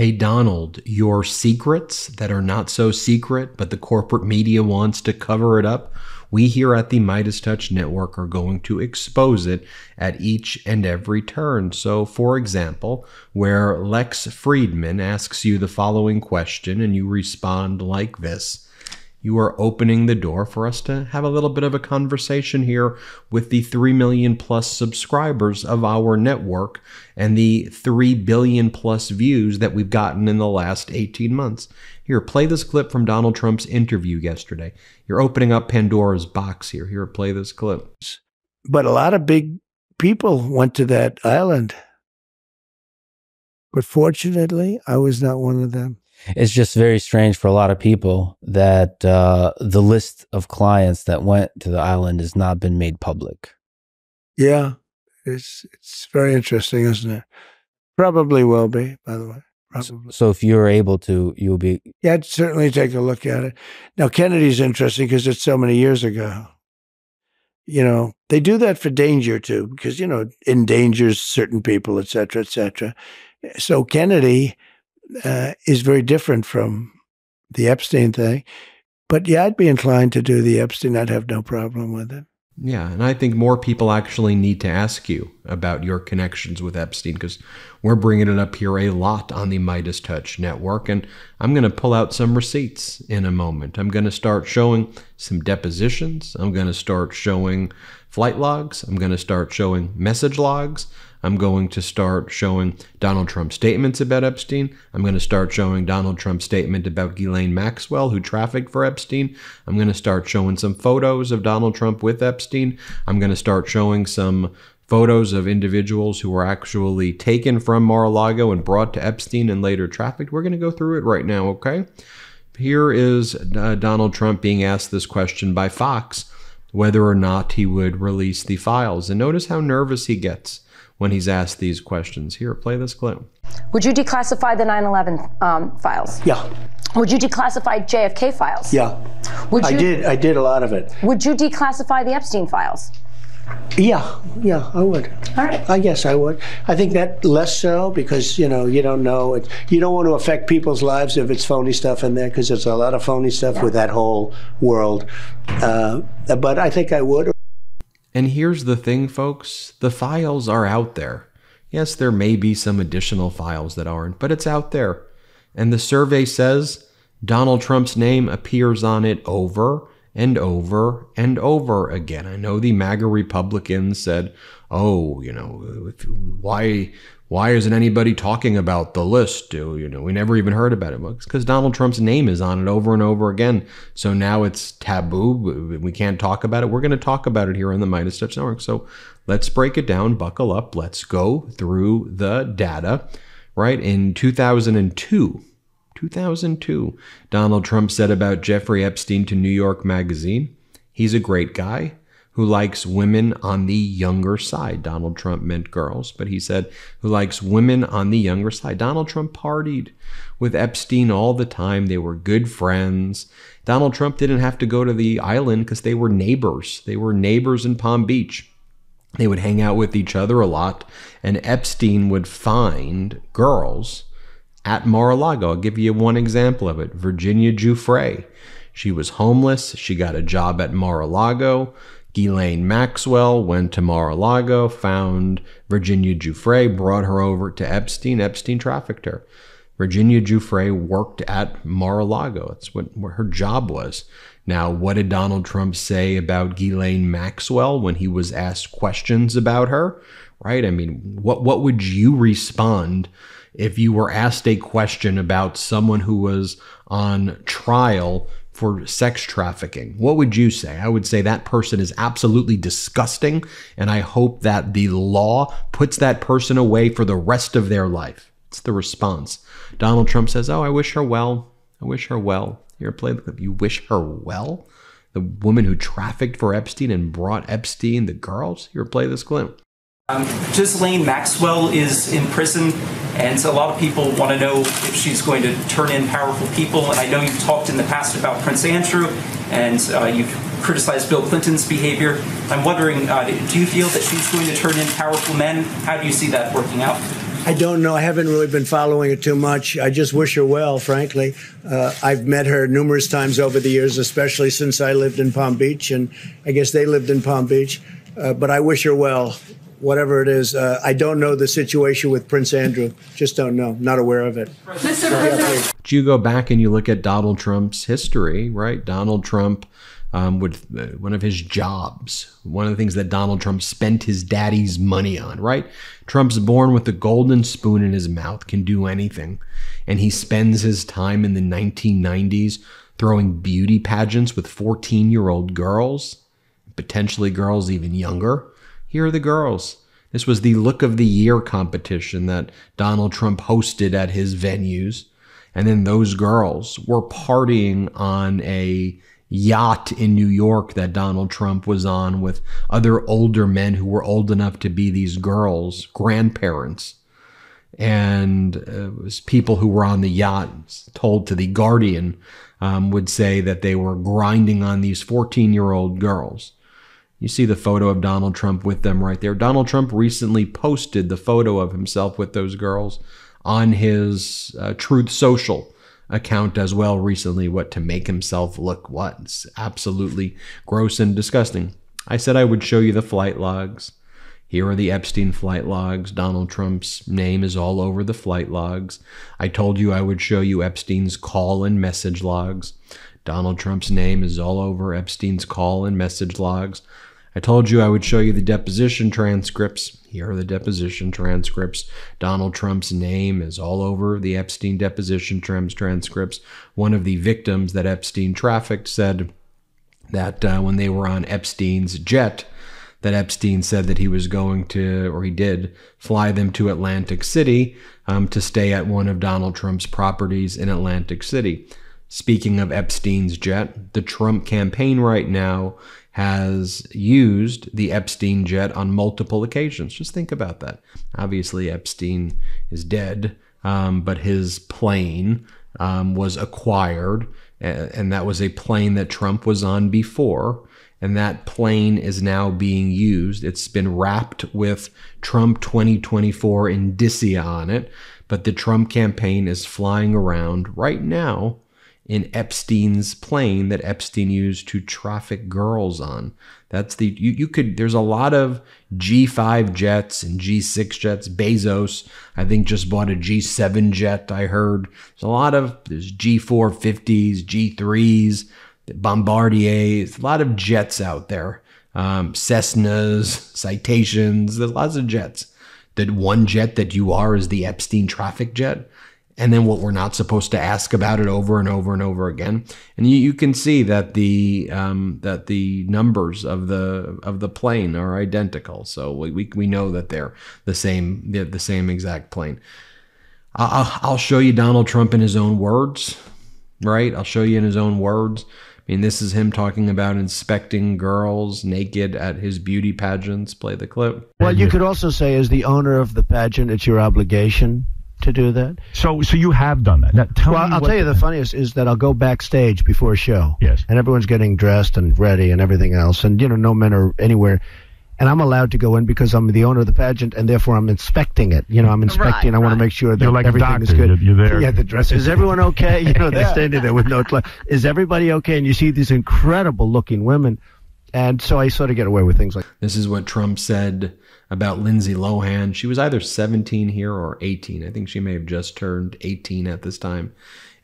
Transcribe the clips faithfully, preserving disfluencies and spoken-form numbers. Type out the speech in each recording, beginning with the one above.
hey, Donald, your secrets that are not so secret, but the corporate media wants to cover it up, we here at the Midas Touch Network are going to expose it at each and every turn. So, for example, where Lex Friedman asks you the following question and you respond like this, you are opening the door for us to have a little bit of a conversation here with the three million plus subscribers of our network and the three billion plus views that we've gotten in the last eighteen months. Here, play this clip from Donald Trump's interview yesterday. You're opening up Pandora's box here. Here, play this clip. But a lot of big people went to that island. But fortunately, I was not one of them. It's just very strange for a lot of people that uh, the list of clients that went to the island has not been made public. Yeah, it's it's very interesting, isn't it? Probably will be, by the way. Probably. So if you're able to, you'll be... Yeah, I'd certainly take a look at it. Now, Kennedy's interesting because it's so many years ago. You know, they do that for danger, too, because, you know, it endangers certain people, et cetera, et cetera. So Kennedy... Uh, is very different from the Epstein thing. But yeah, I'd be inclined to do the Epstein. I'd have no problem with it. Yeah, and I think more people actually need to ask you about your connections with Epstein, because we're bringing it up here a lot on the Midas Touch Network, and I'm going to pull out some receipts in a moment. I'm going to start showing some depositions. I'm going to start showing flight logs. I'm going to start showing message logs. I'm going to start showing Donald Trump statements about Epstein. I'm going to start showing Donald Trump's statement about Ghislaine Maxwell, who trafficked for Epstein. I'm going to start showing some photos of Donald Trump with Epstein. I'm going to start showing some photos of individuals who were actually taken from Mar-a-Lago and brought to Epstein and later trafficked. We're going to go through it right now, okay? Here is uh, Donald Trump being asked this question by Fox, whether or not he would release the files. And notice how nervous he gets when he's asked these questions. Here, play this clip. Would you declassify the nine eleven um, files? Yeah. Would you declassify J F K files? Yeah. Would you, I did, I did a lot of it. Would you declassify the Epstein files? Yeah, yeah, I would. All right. I guess I would. I think that less so because, you know, you don't know. It, you don't want to affect people's lives if it's phony stuff in there, because there's a lot of phony stuff yeah. with that whole world. Uh, but I think I would. And here's the thing, folks, the files are out there. Yes, there may be some additional files that aren't, but it's out there. And the survey says Donald Trump's name appears on it over and over and over again. I know the MAGA Republicans said, oh, you know, why, why isn't anybody talking about the list? You know, we never even heard about it. Well, it's because Donald Trump's name is on it over and over again. So now it's taboo. We can't talk about it. We're going to talk about it here on the Midas Touch Network. So let's break it down. Buckle up. Let's go through the data, right? In two thousand two, two thousand two, Donald Trump said about Jeffrey Epstein to New York Magazine, he's a great guy who likes women on the younger side. Donald Trump meant girls, but he said, who likes women on the younger side. Donald Trump partied with Epstein all the time. They were good friends. Donald Trump didn't have to go to the island because they were neighbors. They were neighbors in Palm Beach. They would hang out with each other a lot, and Epstein would find girls at Mar-a-Lago. I'll give you one example of it. Virginia Giuffre. She was homeless. She got a job at Mar-a-Lago. Ghislaine Maxwell went to Mar-a-Lago, found Virginia Giuffre, brought her over to Epstein. Epstein trafficked her. Virginia Giuffre worked at Mar-a-Lago. That's what, what her job was. Now, what did Donald Trump say about Ghislaine Maxwell when he was asked questions about her? Right? I mean, what, what would you respond if you were asked a question about someone who was on trial for sex trafficking? What would you say? I would say that person is absolutely disgusting, and I hope that the law puts that person away for the rest of their life. It's the response. Donald Trump says, oh, I wish her well. I wish her well. Here, play the clip. You wish her well? The woman who trafficked for Epstein and brought Epstein the girls? Here, play this clip. Um, Ghislaine Maxwell is in prison, and so a lot of people want to know if she's going to turn in powerful people. And I know you've talked in the past about Prince Andrew, and uh, you've criticized Bill Clinton's behavior. I'm wondering, uh, do you feel that she's going to turn in powerful men? How do you see that working out? I don't know. I haven't really been following it too much. I just wish her well, frankly. Uh, I've met her numerous times over the years, especially since I lived in Palm Beach, and I guess they lived in Palm Beach. Uh, but I wish her well, whatever it is. Uh, I don't know the situation with Prince Andrew. Just don't know. Not aware of it. Mister President. But you go back and you look at Donald Trump's history, right? Donald Trump, um, with uh, one of his jobs, one of the things that Donald Trump spent his daddy's money on, right? Trump's born with a golden spoon in his mouth, can do anything. And he spends his time in the nineteen nineties throwing beauty pageants with fourteen-year-old girls, potentially girls even younger. Here are the girls. This was the Look of the Year competition that Donald Trump hosted at his venues. And then those girls were partying on a yacht in New York that Donald Trump was on with other older men who were old enough to be these girls' grandparents. And it was people who were on the yacht, told to The Guardian, um, would say that they were grinding on these fourteen-year-old girls. You see the photo of Donald Trump with them right there. Donald Trump recently posted the photo of himself with those girls on his uh, Truth Social account as well recently, what, to make himself look what? It's absolutely gross and disgusting. I said I would show you the flight logs. Here are the Epstein flight logs. Donald Trump's name is all over the flight logs. I told you I would show you Epstein's call and message logs. Donald Trump's name is all over Epstein's call and message logs. I told you I would show you the deposition transcripts. Here are the deposition transcripts. Donald Trump's name is all over the Epstein deposition transcripts. One of the victims that Epstein trafficked said that uh, when they were on Epstein's jet, that Epstein said that he was going to, or he did, fly them to Atlantic City um, to stay at one of Donald Trump's properties in Atlantic City. Speaking of Epstein's jet, the Trump campaign right now has used the Epstein jet on multiple occasions. Just think about that. Obviously, Epstein is dead, um, but his plane um, was acquired, and that was a plane that Trump was on before, and that plane is now being used. It's been wrapped with Trump twenty twenty-four indicia on it, but the Trump campaign is flying around right now in Epstein's plane that Epstein used to traffic girls on. That's the, you, you could, there's a lot of G five jets and G six jets. Bezos, I think, just bought a G seven jet, I heard. There's a lot of, there's G four fifties, G threes, Bombardiers, a lot of jets out there. Um, Cessnas, Citations, there's lots of jets. That one jet that you are is the Epstein traffic jet. And then what we're not supposed to ask about it over and over and over again. And you, you can see that the um, that the numbers of the of the plane are identical. So we we, we know that they're the same they're the same exact plane. I'll, I'll show you Donald Trump in his own words, right? I'll show you in his own words. I mean, this is him talking about inspecting girls naked at his beauty pageants. Play the clip. Well, you could also say, as the owner of the pageant, it's your obligation to do that. So so you have done that. Now, tell well, I'll tell you the funniest is that I'll go backstage before a show. Yes. And everyone's getting dressed and ready and everything else. And, you know, no men are anywhere. And I'm allowed to go in because I'm the owner of the pageant, and therefore I'm inspecting it. You know, I'm inspecting. Right, I right. want to make sure that like everything doctor, is good. You're there. Yeah, the dress. Is everyone okay? You know, they're yeah. standing there with no clothes. Is everybody okay? And you see these incredible-looking women. And so I sort of get away with things like this. Is what Trump said about Lindsay Lohan. She was either seventeen here or eighteen. I think she may have just turned eighteen at this time.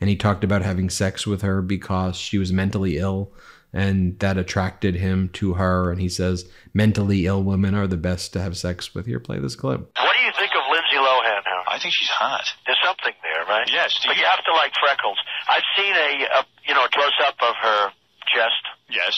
And he talked about having sex with her because she was mentally ill, and that attracted him to her. And he says, mentally ill women are the best to have sex with. Here, play this clip. What do you think of Lindsay Lohan now? I think she's hot. There's something there, right? Yes. But you have to like freckles. I've seen a, a you know, a close-up of her chest. Yes.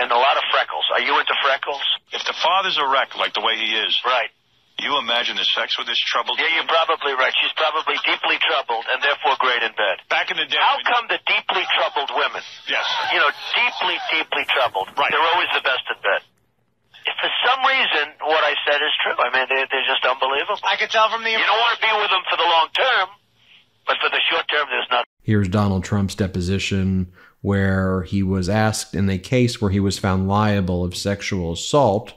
And a lot of freckles. Are you into freckles? If the father's a wreck, like the way he is. Right. You imagine the sex with this troubled... Yeah, you're probably right. She's probably deeply troubled and therefore great in bed. Back in the day... How come the deeply troubled women? Yes. You know, deeply, deeply troubled. Right. They're always the best in bed. If for some reason what I said is true. I mean, they're, they're just unbelievable. I can tell from the... You don't want to be with them for the long term, but for the short term, there's nothing. Here's Donald Trump's deposition, where he was asked in a case where he was found liable of sexual assault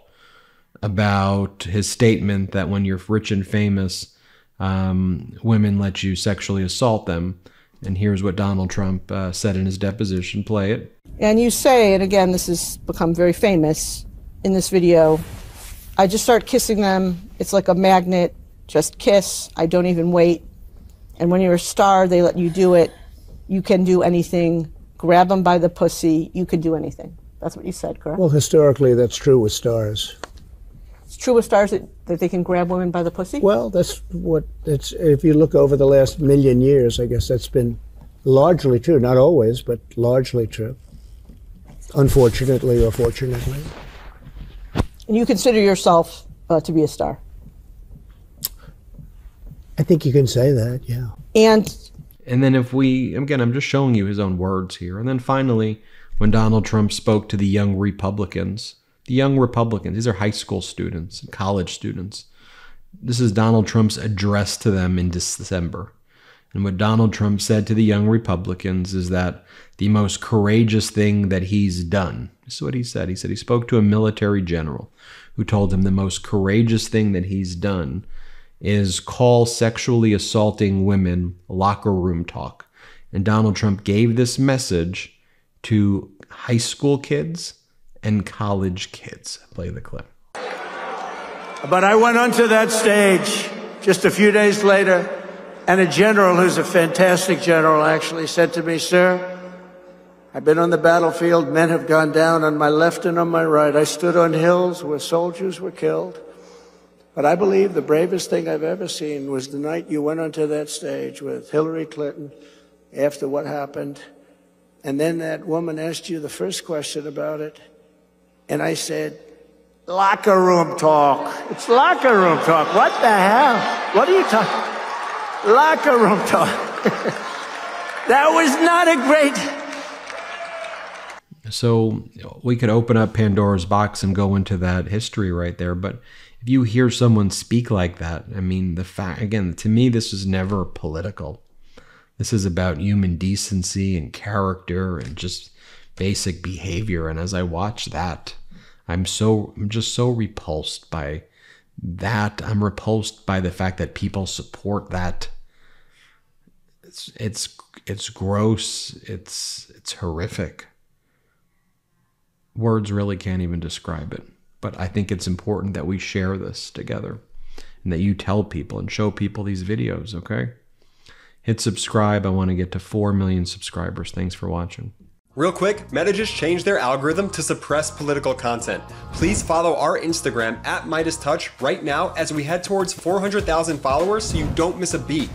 about his statement that when you're rich and famous, um, women let you sexually assault them. And here's what Donald Trump uh, said in his deposition. Play it. And you say, and again, this has become very famous in this video, I just start kissing them. It's like a magnet. Just kiss. I don't even wait. And when you're a star, they let you do it. You can do anything. Grab them by the pussy. You can do anything. That's what you said, correct? Well, historically, that's true with stars. It's true with stars that, that they can grab women by the pussy? Well, that's what it's, if you look over the last million years, I guess that's been largely true. Not always, but largely true. Unfortunately or fortunately. And you consider yourself uh, to be a star? I think you can say that, yeah. And and then if we, again, I'm just showing you his own words here. And then finally, when Donald Trump spoke to the young Republicans, the young Republicans, these are high school students, college students. This is Donald Trump's address to them in December. And what Donald Trump said to the young Republicans is that the most courageous thing that he's done, this is what he said. He said he spoke to a military general who told him the most courageous thing that he's done is call sexually assaulting women locker room talk. And Donald Trump gave this message to high school kids and college kids. Play the clip. But I went onto that stage just a few days later, and a general who's a fantastic general actually said to me, "Sir, I've been on the battlefield. Men have gone down on my left and on my right. I stood on hills where soldiers were killed. But I believe the bravest thing I've ever seen was the night you went onto that stage with Hillary Clinton after what happened. And then that woman asked you the first question about it. And I said, locker room talk. It's locker room talk. What the hell? What are you talking? Locker room talk." That was not a great. So we could open up Pandora's box and go into that history right there. But if you hear someone speak like that, I mean, the fact, again, to me, this is never political. This is about human decency and character and just basic behavior. And as I watch that, I'm so, I'm just so repulsed by that. I'm repulsed by the fact that people support that. It's, it's, it's gross. It's, it's horrific. Words really can't even describe it. But I think it's important that we share this together and that you tell people and show people these videos, okay? Hit subscribe. I want to get to four million subscribers. Thanks for watching. Real quick, Meta just changed their algorithm to suppress political content. Please follow our Instagram at Midas Touch right now as we head towards four hundred thousand followers so you don't miss a beat.